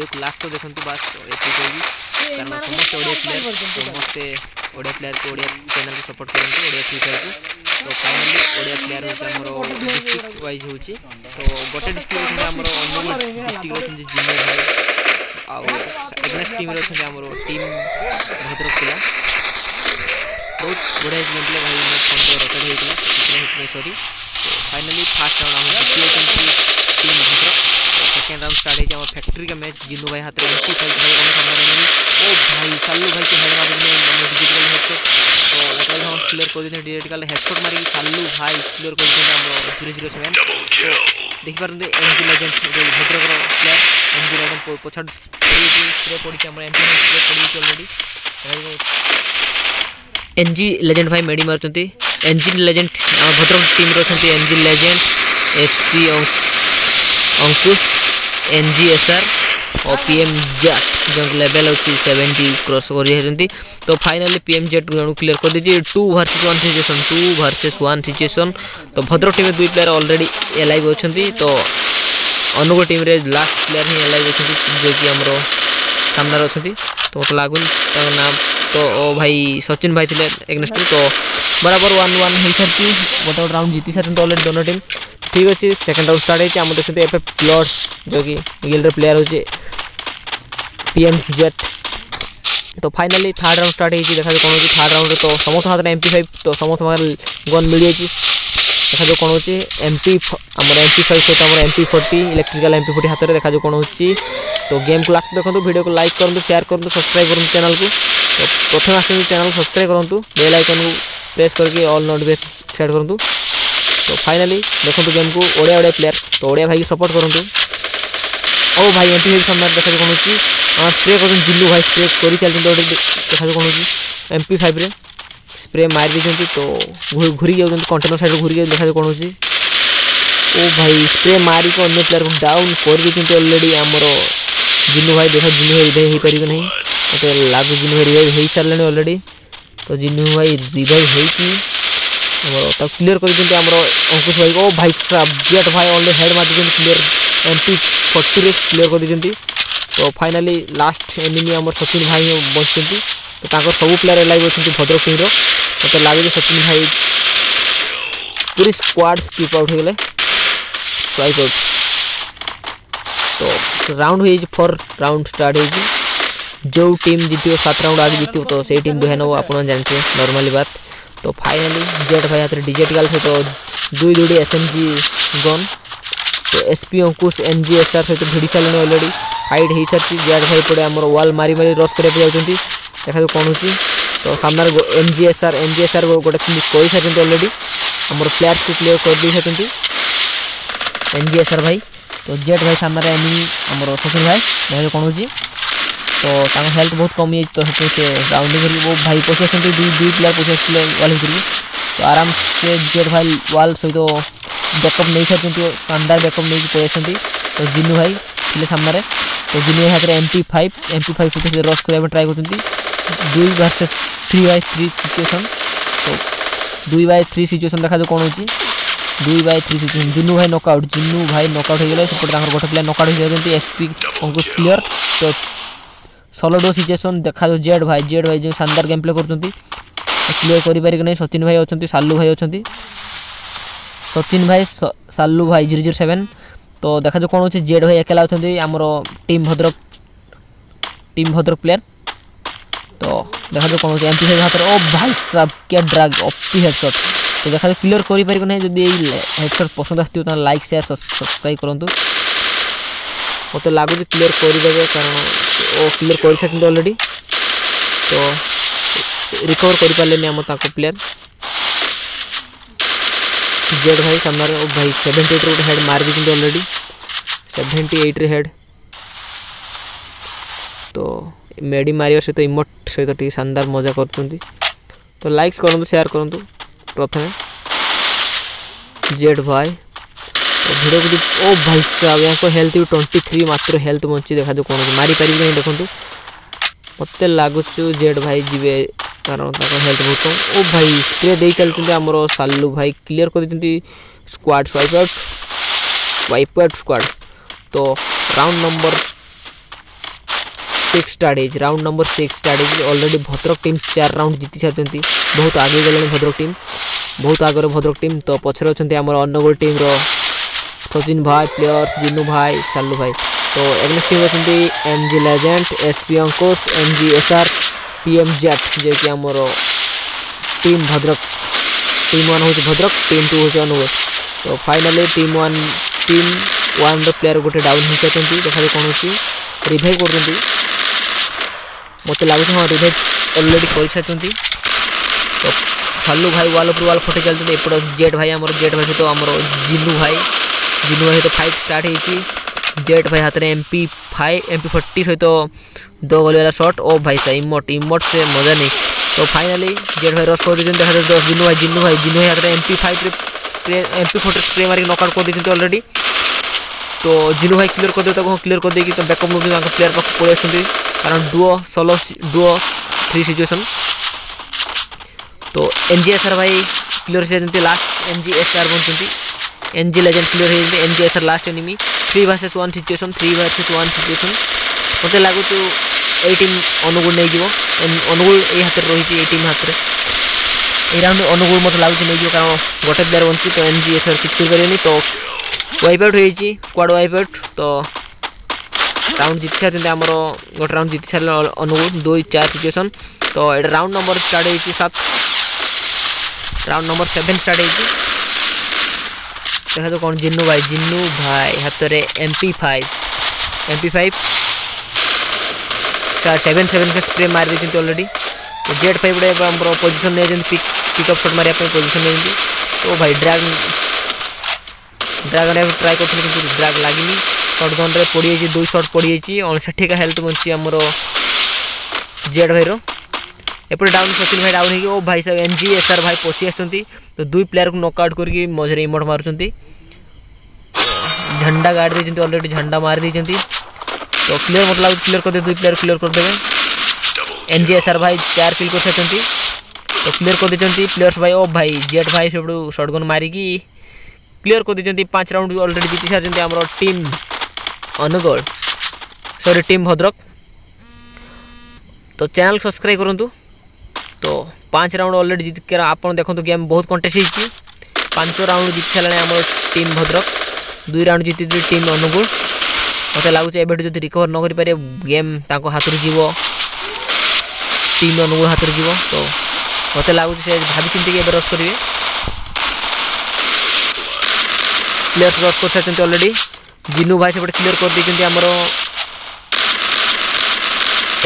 Video को last देखते बास कारण समस्त ओडिया प्लेयर समस्ते ओडिया प्लेयर को ओडिया चैनल को सपोर्ट करते ओडिया फ्रीफायर को तो फाइनली ओडिया प्लेयर हो डिस्ट्रिक्ट वाइज हो गोटे डिस्ट्रिक्ट आम अनुगुल डिस्ट्रिक्ट होती जिम्मे भाई आगेस्ट टीम अच्छा आम टीम भद्रक पिला बहुत बढ़िया गेम प्ले भाई फोन तो रकर्ड होता है सरी finally first round team Bhadrak second round start हो फैक्ट्री का मैच जिनू भाई हाथ में ओ भाई सालू भाई के हेड मारे डिजिटल हेडशॉट तो लगभग हम क्लियर कर देते डिजिटल हेडशॉट मारे सालू भाई क्लियर कर देते हम 007 देख पारते MG legend Bhadrak player MG legend पछाड़ स्प्रे पड़ी हम एमजी स्प्रे पड़ी ऑलरेडी एमजी लेजेंड भाई मेडी मारते एमजी लेजेंड हम भद्रक टीम रे छथि MG legend SP Ankush NGSR और पीएम जेट जो लेवल अच्छी 70 क्रॉस कर तो फाइनली पीएम जेट जन क्लियर कर दीजिए 2 वर्सेस 1 सिचुएशन तो भद्रक टीम में दुई प्लेयर ऑलरेडी एलाइव अच्छा तो अनुगुल टीम रे लास्ट प्लेयर ही एलाइव अच्छा जो कि आम सामनार अच्छा तो मत लगुन नाम तो भाई सचिन भाई थे एग्नेस्ट तो बराबर 1-1 हो सारी गोटे गोटे राउंड जीती सारी अलरेडी दोनों टीम ठीक अच्छे सेकेंड राउंड स्टार्ट होम देखते एफ एफ प्लॉट जो कि गिल्डर प्लेयर हो पीएम जेट तो फाइनली थर्ड राउंड स्टार्ट हो देखा कौन हो थर्ड राउंड तो समस्त हाथ में MP5 तो समस्त हाथ गन मिल जाए देखा जो कौन होती MP5 सहित MP40 इलेक्ट्रिकल MP40 हाथ में देखा जो कौन हो तो गेम को लास्ट देखो वीडियो को लाइक करूँ शेयर करूँ सब्सक्राइब करूँ चैनल को तो प्रथम आसान चैनल सब्सक्राइब करूँ बेल आइकन को प्रेस करके ऑल नोटिफिकेशन सेट करूँ तो फाइनली देखो गेम को ओडिया ओडिया प्लेयर तो ओडिया भाई की सपोर्ट करूँ ओ भाई MP5 सामने देखा कौन होती स्प्रे कर जिल्लू भाई स्प्रे कर चलते देखा कौन हो MP5 रे स्प्रे मार देते तो घूरी जाऊँ कंटेनर साइड घूरी देखा कौन हो भाई स्प्रे मारिक अन्य प्लेयर को डाउन कर देते अलरेडी आमर जिल्लू भाई देखा जिन्नू भाई रिभाइव हो पारे ना मत लगू जिन्नू भाई रिभाइव हो सारे अलरेडी तो जिन्नू भाई रिभाइव हो क्लीयर करते आम अंकुश भाई को भाई जेट भाई अलरेडी हेड मारते क्लीयर MP40 रे क्लीयर कर देते तो फाइनाली लास्ट एनिमी आम सचिन भाई बचते तो सब प्लेयर एलाइव अच्छे भद्रक टीम मत लगे सचिन भाई पूरी स्क्वाड स्किप आउट होगले स्वाइप आउट तो राउंड हो फोर राउंड स्टार्ट हो जो टीम जीत 7 राउंड आगे जीत तो से टीम दुहे नब आप जानते हैं नॉर्मली बात तो फाइनाली जेट भाई हाथ में डिजिटल सहित 2 SMG गन तो SP अंकुश NGSR सहित भिड़ी सारे अलरेडी हाइड हो सारी जेट भाई पड़े आम वाल मारी मारी रस करने जाती देखा कौन हो तो सामने NGSR गोटे कर सारी अलरेडी आम प्लेयर्स को क्लियर कर दे सारी NGSR भाई तो जेट भाई सामने एनिमी आम सचिन भाई देखा कौन हो तो हेल्थ बहुत कम हो तो राउंडिंग भाई पशी आस प्लेयर पशी आसते वाल भर तो आराम से जेट भाई वाल सहित बैकअप नहीं सारी शानदार बैकअप नहीं पलि तो जिन्नू भाई थे सामने तो जिन्नू भाई हाथ में MP5 से रस करने ट्राए कर 2/3 सिचुएसन तो 2/3 सिचुएसन देखा कौन हो 2/3 सिचुएसन जिन्नू भाई नकआउट होगा सेपटे गोटे प्लेयर नकआउट हो जाती SP अंकुश क्लियर तो 16 सिचुएसन देखा जेड भाई जो शानदार गेम प्ले कर क्लीयर करें नहीं सचिन भाई अच्छा सालू भाई अच्छा सचिन भाई सालू भाई 007 तो देखा जो कौन हो जेड भाई अकेला होती आम टीम भद्रक प्लेयर तो देखा जो कौन हो MP5 हाथ ओ भाई साहब क्या ड्राग ओपी हेडशॉट तो देखा क्लीयर कर ना जब हेडशॉट पसंद आसान लाइक शेयर सब्सक्राइब करूँ मत लगुच क्लीयर करेंगे कारण क्लीयर कर सकते अलरेडी तो रिकवर करें आम प्लेयर जेड भाई सामने ओ भाई 78 गोटे हेड मार देते अलरेडी 78 हेड तो मेडी मार सहित इमोट सहित शानदार मजा कर तो लाइक्स करूँ शेयर करूँ प्रथम जेड भाई भिड़ो ओ भाई साहब यहाँ हेल्थ भी 23 मात्र हेल्थ बची देखा जो कौन मारिपारे नहीं देखो मत लगुच जेड भाई जीवे कारण हेल्थ बहुत कम ओ भाई स्प्रे दे चलते आमर सालू भाई क्लीयर कर देते स्क्वाड वाइप आउट स्क्वाड तो राउंड नंबर सिक्स स्टारेज राउंड नंबर सिक्स स्टारेज ऑलरेडी भद्रक टीम चार राउंड जीति सारी बहुत आगे गले भद्रक टीम बहुत आगे भद्रक टीम तो पचर अच्छा आम अनुगोल टीम सचिन भाई प्लेयर्स जिनु भाई सालू भाई तो एग्नेस्ट टीम अच्छा M G legend SP Ankush M G SR PM jet जे कि आमर टीम भद्रक टीम वन हो भद्रक टीम टू हो अनुगोल तो फाइनाली टीम वन प्लेयर गोटे डाउन हो सकते देखा कौन हो रिभाइव कर मत लगुच हाँ रिभाइव अलरेडी कर सारी तो सालू भाई वाल वाल फटे चलते एपटे जेट भाई सहित आम जिनु भाई सहित फाइट स्टार्ट हो जेट भाई हाथ में MP40 सहित दो गोल वाला शॉट ओ भाई सा इमोट से मजा नहीं तो फाइनाली जेट भाई रस कर जिनु भाई हाथ में MP40 स्प्रे मारिक नकआउट कर देते अलरेडी तो जिनु भाई क्लियर कर दिया क्लियर कर देकी तो बैकअप मुझे प्लेयर पाक पड़े कारण डुओ थ्री सिचुएशन तो NGSR भाई क्लियर हो लास्ट NGSR बनते NG लेजेंड क्लियर हो NGSR last enemy 3 vs 1 situation 3 vs 1 situation मत लगुच ये टीम अनुगुल नहीं जीव अनुगुल ये हाथ रही है टीम हाथ में राउंड अनुगुल मत लगुच नहीं जीव कारण गोटे प्लेयर बनती तो NGSR किसी करें तो वाइप आउट होती स्क्वाड वाइप आउट तो राउंड जीति सारी आम गोटे राउंड जीति सारे अनुगुल 2-4 सिचुएशन तो ये राउंड नंबर स्टार्ट होती 7 राउंड नंबर 7 स्टार्ट होती देखा तो कौन जिन्नू भाई हाथ में MP5 7-7 के स्प्रे मार देते अलरेडी Z5 गोटे आम पोजिशन नहीं पिकअप शॉट मारे पोजिशन नहीं तो भाई ड्रैगन ट्राए कर ड्रैग लगे शॉटगन रे पड़ जाइए 2 शॉट पड़ जाइए 59 का हेल्थ बची आमर जेड भाई एपटे डाउन सचिन भाई डाउन हो भाई साहब NGSR भाई पशी आसुँच तो 2 प्लेयर को नॉकआउट करके मझे इमोट मार्च झंडा गाड़ देते अलरेडी झंडा मार देते तो क्लियर मत लगे क्लियर करदे 2 प्लेयर क्लियर करदे NGSR भाई 4 किल कर सकते तो क्लियर कर देते प्लेयर्स भाई ओ भाई जेड भाई सब शॉटगन मारिकी क्लियर कर देते 5 राउंड ऑलरेडी जीति सारी आम team Angul sorry team Bhadrak तो चैनल सब्सक्राइब करूँ तो 5 राउंड ऑलरेडी जीत आप देखते गेम बहुत कंटेस्ट हो 5 राउंड जीति सारे आम टीम भद्रक 2 राउंड जीति टीम अनुगोल मत लगुच एवं रिकवर न कर पारे गेम तक हाथ जीव टीम अनुगोल हाथ जीव तो मत लगुच भाभी चिंती रस करेंगे प्लेयर्स रस कर सकते अलरेडी जिनु भाई से क्लियर कर देते आमर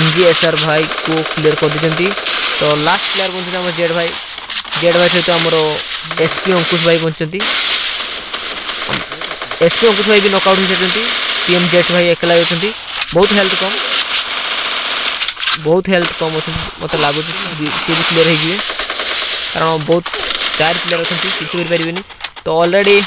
NGSR भाई को क्लियर कर देते तो लास्ट प्लेयर बनते आम जेड भाई सहित आमर एसपी अंकुश भाई बनते एसपी अंकुश भाई भी नॉकआउट हो पीएम जेट भाई अकेला होती बहुत हेल्थ कम अच्छा मत लगुच सी भी क्लियर होगी कारण बहुत 4 प्लेयर अच्छा किसी करें तो अलरेडी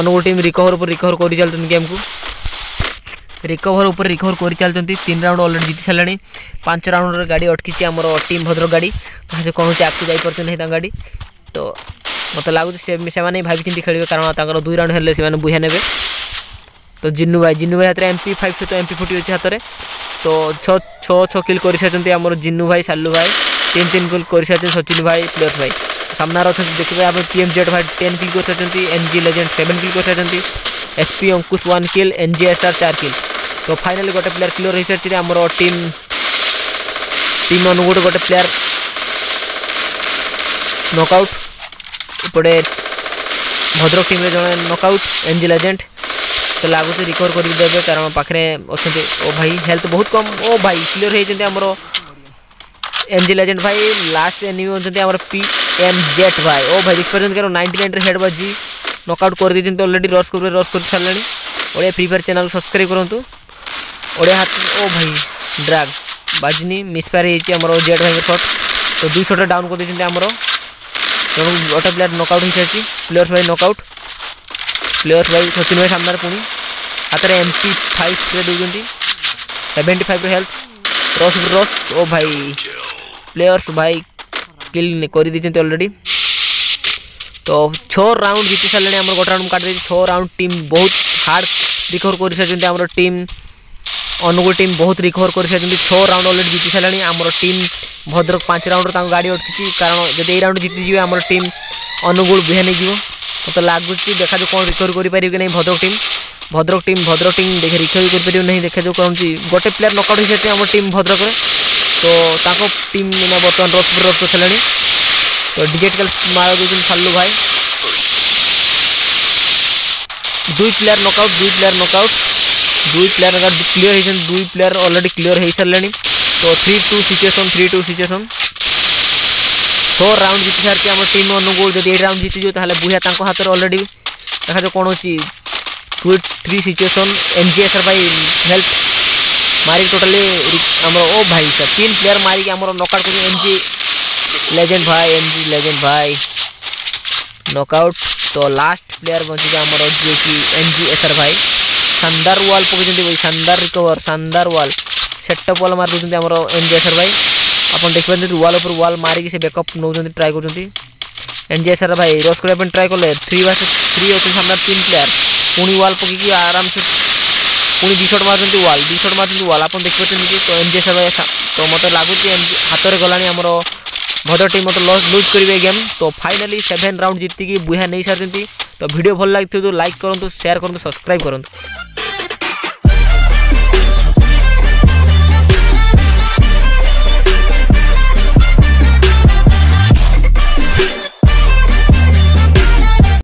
अनुगोल टीम रिकवर कर चलते गेम को रिकवर कर चलते 3 राउंड ऑलरेडी जीति सारे 5 राउंड गाड़ी अटकी आम टीम भद्रक गाड़ी कौन हो आगे जापार गाड़ी तो मत लगुच से भाभी चिंती खेल कारण 2 राउंड हेल्ले से बुहा ने तो जिन्नू भाई हाथ में MP5 सहित MP40 अच्छे हाथ में तो 6 किल कर सारी आम जिन्नू भाई सालू भाई 3 किल कर सारी सचिन भाई प्लेयर्स भाई सामनार अच्छा देखिए आप PMZ भाई 10 किल कर सकते NG लेजेंड 7 किल कर सकते SP अंकुश 1 किल NGSR 4 किल तो फाइनली गोटे प्लेयर क्लियर हो सारी आम टीम अनुगुल गोटे प्लेयर नॉकआउट एपटे भद्रक टीम जड़े नॉकआउट NG लेजेंड तो लगुच रिकवर करदे कारण पाखे अच्छा ओ भाई हेल्थ बहुत कम ओ भाई क्लियर होती आमर NG लेजेंड भाई लास्ट एनिमी अच्छा आम PMZ भाई ओ भाई देख पार 99 हेड बाजी नॉकआउट कर देते तो अलरेडी रस कर सारे Odia free fire channel subscribe करूँ ओडिया हाथ ओ भाई ड्रैग बाजनी मिसफायर होमर जेड भाई शॉट तो 2 शॉट डाउन कर देते आमर जन गोटे प्लेयर नॉकआउट हो सारी प्लेयर्स भाई सचिन भाई सामने पुणी हाथ में MP5 स्प्रे देते 75 हेल्थ रस ओ भाई प्लेयर्स भाई किल कर देते अलरेडी तो 6 राउंड जीति सारे आम गोटे राउंड काट देते 6 राउंड टीम बहुत हार्ड रिकवर कर सारी आम टीम अनुगुल टीम बहुत रिकवर कर सारी 6 राउंड अलरेडी जीति सारे। आम टीम भद्रक 5 राउंड गाड़ी अटकी कारण जब ये राउंड जीतिजे आम टीम अनुगुल बिहान हो मत लगुच। देखा जो कौन रिकवर करें कि नहीं भद्रक टीम देखे रिकवर करें नहीं देखा जो कौन गोटे प्लेयर नकआउट हो सकते आम टीम भद्रक तो टीम बर्तमान रस कर सारे। तो डिगेट कल मार दे सालू भाई दुई प्लेयर नकआउट क्लीयर हो दुई प्लेयर अलरेडी क्लीयर हो सारे। तो 3-2 सिचुएसन 6 राउंड जीति सारे आम टीम अनुगुल जब 8 राउंड जीतिजे बुहा हाथ अलरेडी देखा जाओ कौन अच्छी 2-3 सिचुएसन एमजी सर भाई हेल्प मारिक टोटाली आम ओ भाई सर 3 प्लेयर मारिक आम नकआउट कर एमजी लेजेंड भाई नकआउट। तो लास्ट प्लेयर बची आम जी कि एमजी एसआर भाई शानदार वाल पकड़ भाई शानदार रिकवर शानदार वाल सेटअप वाल मार दूसरी आम एमजी एसआर भाई आपन देख पारे वाल उपर वाल मारिक से बैकअप नौ ट्राए कर एमजी एसआर भाई रस करने ट्राए कले 3 vs 3 अच्छे सामने 3 प्लेयर पुणी वाल पकड़ आराम से पुणी 2 शॉट मार्च वाल 2 शॉट मार्च वाल आप देख पारे कि। तो एमजी एसआर भाई तो मत लगुच हाथ में गलानी आम भद्रक टीम मत लूज करेंगे गेम। तो फाइनाली 7 राउंड जीतिकी बुहा नहीं सारी। तो वीडियो भल लगी तो लाइक करूँ शेयर करूँ सब्सक्राइब करूँ।